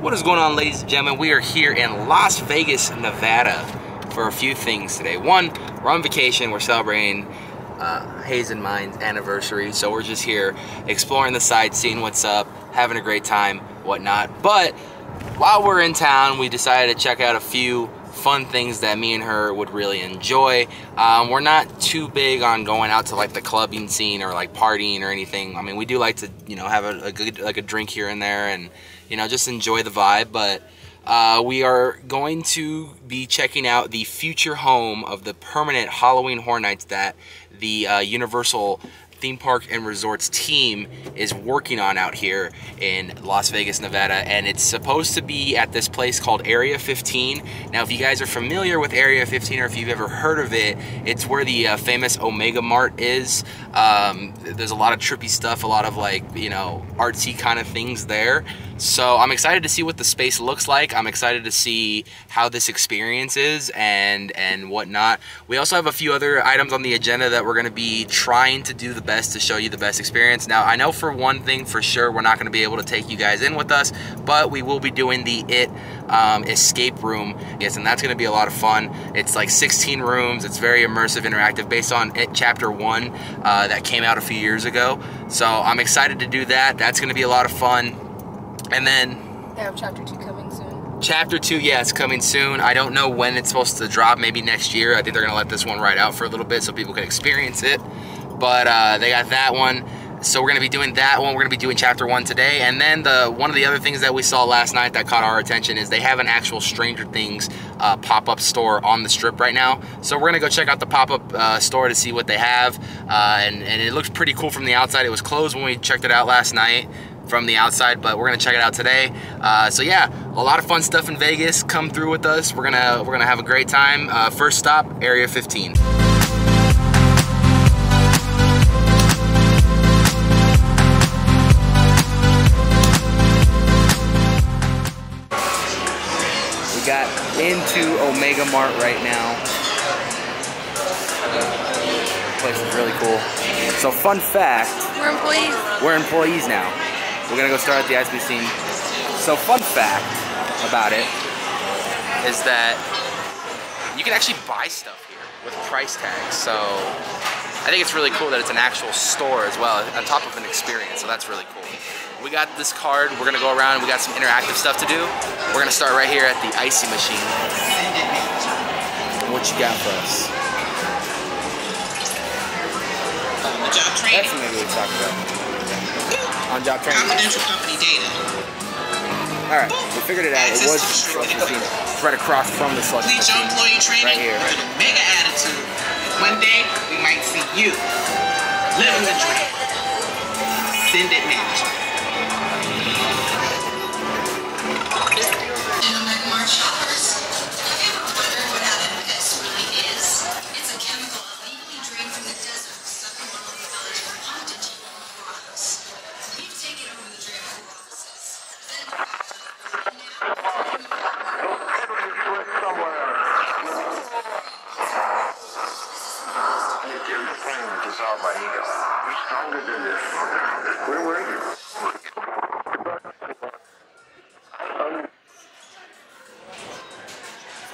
What is going on, ladies and gentlemen? We are here in Las Vegas, Nevada for a few things today. One, we're on vacation. We're celebrating Hayes and mine's anniversary, so we're just here exploring the site, seeing what's up, having a great time, whatnot. But while we're in town, we decided to check out a few fun things that me and her would really enjoy. We're not too big on going out to like the clubbing scene or like partying or anything. I mean, we do like to, you know, have a good like a drink here and there and, you know, just enjoy the vibe. But we are going to be checking out the future home of the permanent Halloween Horror Nights that the Universal theme park and resorts team is working on out here in Las Vegas, Nevada, and it's supposed to be at this place called Area 15. Now, if you guys are familiar with Area 15 or if you've ever heard of it, it's where the famous Omega Mart is. There's a lot of trippy stuff, a lot of like, you know, artsy kind of things there. So I'm excited to see what the space looks like. I'm excited to see how this experience is and whatnot. We also have a few other items on the agenda that we're gonna be trying to do the best to show you the best experience. Now, I know for one thing for sure, we're not gonna be able to take you guys in with us, but we will be doing the IT escape room. Yes, and that's gonna be a lot of fun. It's like 16 rooms. It's very immersive, interactive, based on IT Chapter 1 that came out a few years ago. So I'm excited to do that. That's gonna be a lot of fun. And then they have Chapter 2 coming soon. Chapter 2, yeah, it's coming soon. I don't know when it's supposed to drop, maybe next year. I think they're going to let this one ride out for a little bit so people can experience it. But they got that one. So we're going to be doing that one. We're going to be doing Chapter 1 today. And then one of the other things that we saw last night that caught our attention is they have an actual Stranger Things pop-up store on the Strip right now. So we're going to go check out the pop-up store to see what they have. And it looks pretty cool from the outside. It was closed when we checked it out last night from the outside, but we're gonna check it out today. So yeah, a lot of fun stuff in Vegas. Come through with us. We're gonna have a great time. First stop, Area 15. We got into Omega Mart right now. The place is really cool. So fun fact, we're employees now. We're gonna go start at the ISB scene. So fun fact about it is that you can actually buy stuff here with price tags. So I think it's really cool that it's an actual store as well on top of an experience. So that's really cool. We got this card. We're gonna go around. We got some interactive stuff to do. We're gonna start right here at the icy machine. What you got for us? That's something we talked about. On-job training. Confidential company data. All right, we figured it out. It was slush machine right across from the slush machine. Complete your employee training right here. With a mega attitude. One day we might see you living the dream. Send it management. And like March shoppers, have you ever wondered what MMS really is? It's a chemical illegally drained from the desert, stuck in one of the village of Pondicherry.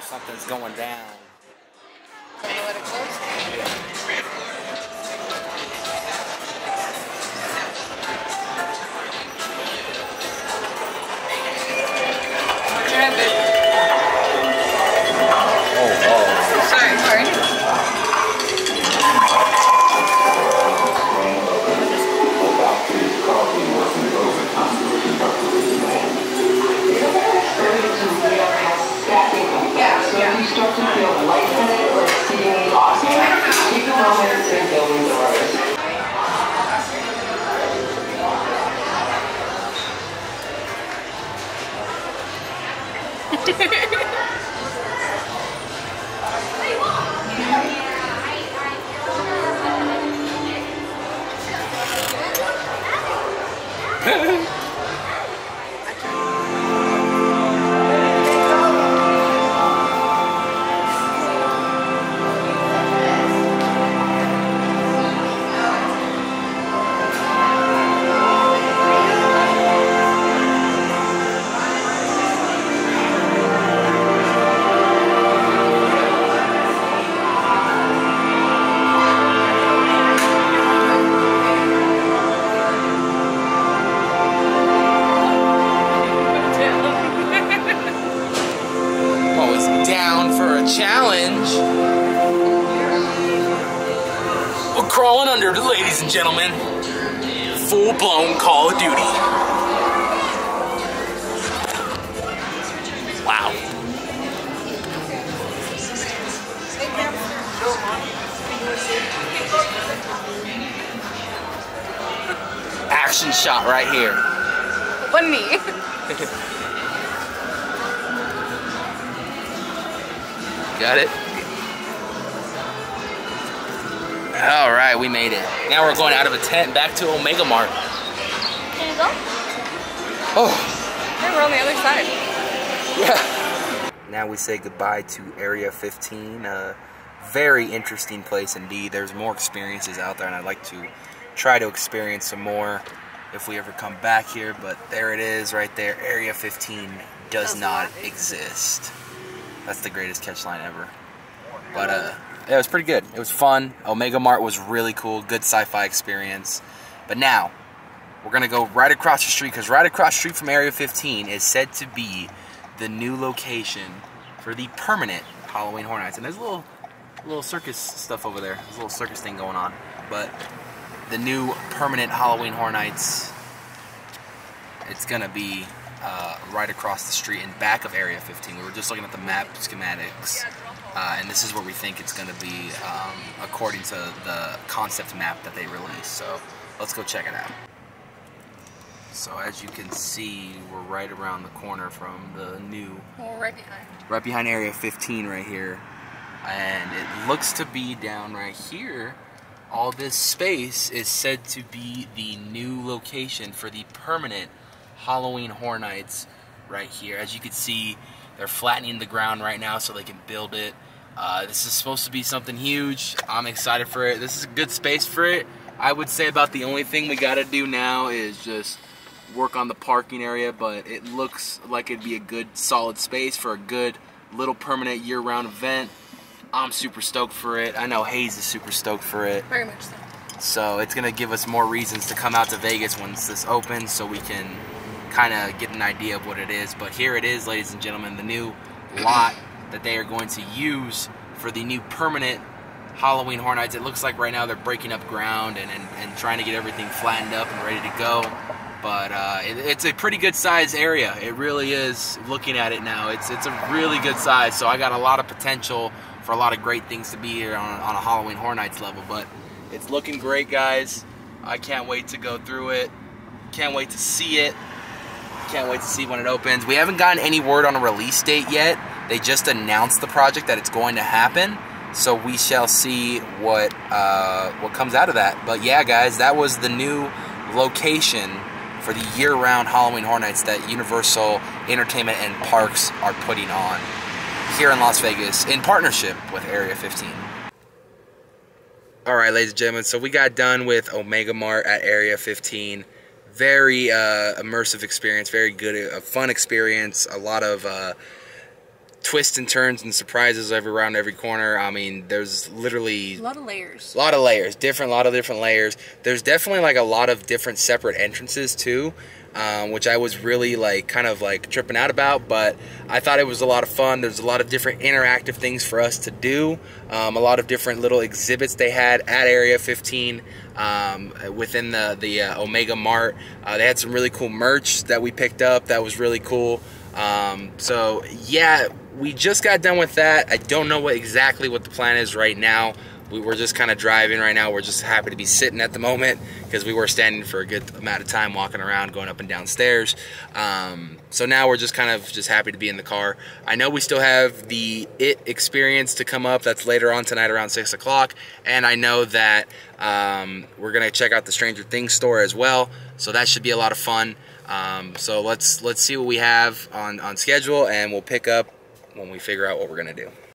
Something's going down. Are you gonna let it close? Yeah. Oh, sorry, Start to feel lightheaded or exceedingly lost, even when there's been building doors. challenge. We're crawling under, ladies and gentlemen. Full-blown Call of Duty. Action shot right here. One knee. Got it? Alright, we made it. Now we're going out of a tent back to Omega Mart. Can you go? Oh. Hey, we're on the other side. Yeah. Now we say goodbye to Area 15. Very interesting place indeed. There's more experiences out there, and I'd like to try to experience some more if we ever come back here, but there it is right there. Area 15 does not exist. That's the greatest catch line ever. But yeah, it was pretty good. It was fun. Omega Mart was really cool. Good sci-fi experience. But now we're going to go right across the street, because right across the street from Area 15 is said to be the new location for the permanent Halloween Horror Nights. And there's a little circus stuff over there. There's a little circus thing going on. But the new permanent Halloween Horror Nights, it's going to be right across the street in back of Area 15. We were just looking at the map schematics, and this is where we think it's going to be according to the concept map that they released. So let's go check it out. So as you can see, we're right around the corner from the new... Well, right behind. Right behind Area 15 right here. And it looks to be down right here. All this space is said to be the new location for the permanent Halloween Horror Nights right here. As you can see, they're flattening the ground right now so they can build it. This is supposed to be something huge. I'm excited for it. This is a good space for it. I would say about the only thing we gotta do now is just work on the parking area, but it looks like it'd be a good solid space for a good little permanent year-round event. I'm super stoked for it. I know Hayes is super stoked for it. Very much so. So it's going to give us more reasons to come out to Vegas once this opens, so we can kind of get an idea of what it is. But here it is, ladies and gentlemen, the new lot that they are going to use for the new permanent Halloween Horror Nights. It looks like right now they're breaking up ground and trying to get everything flattened up and ready to go. But it's a pretty good size area. It really is. Looking at it now, it's a really good size. So I got a lot of potential for a lot of great things to be here on a Halloween Horror Nights level. But it's looking great, guys. I can't wait to go through it. Can't wait to see it. Can't wait to see when it opens. We haven't gotten any word on a release date yet. They just announced the project that it's going to happen. So we shall see what comes out of that. But yeah, guys, that was the new location for the year-round Halloween Horror Nights that Universal Entertainment and Parks are putting on here in Las Vegas in partnership with Area 15. Alright, ladies and gentlemen, so we got done with Omega Mart at Area 15. Very immersive experience, very good, a fun experience, a lot of twists and turns and surprises around every corner. I mean, there's literally a lot of layers. A lot of different layers. There's definitely like a lot of different separate entrances too, which I was really like kind of like tripping out about, but I thought it was a lot of fun. There's a lot of different interactive things for us to do. A lot of different little exhibits they had at Area 15. Within the Omega Mart, they had some really cool merch that we picked up. That was really cool. So yeah, we just got done with that. I don't know exactly what the plan is right now. We're just kind of driving right now. We're just happy to be sitting at the moment, because we were standing for a good amount of time walking around, going up and down stairs. So now we're just kind of just happy to be in the car. I know we still have the IT experience to come up. That's later on tonight around 6 o'clock. And I know that we're going to check out the Stranger Things store as well. So that should be a lot of fun. So let's see what we have on schedule, and we'll pick up when we figure out what we're going to do.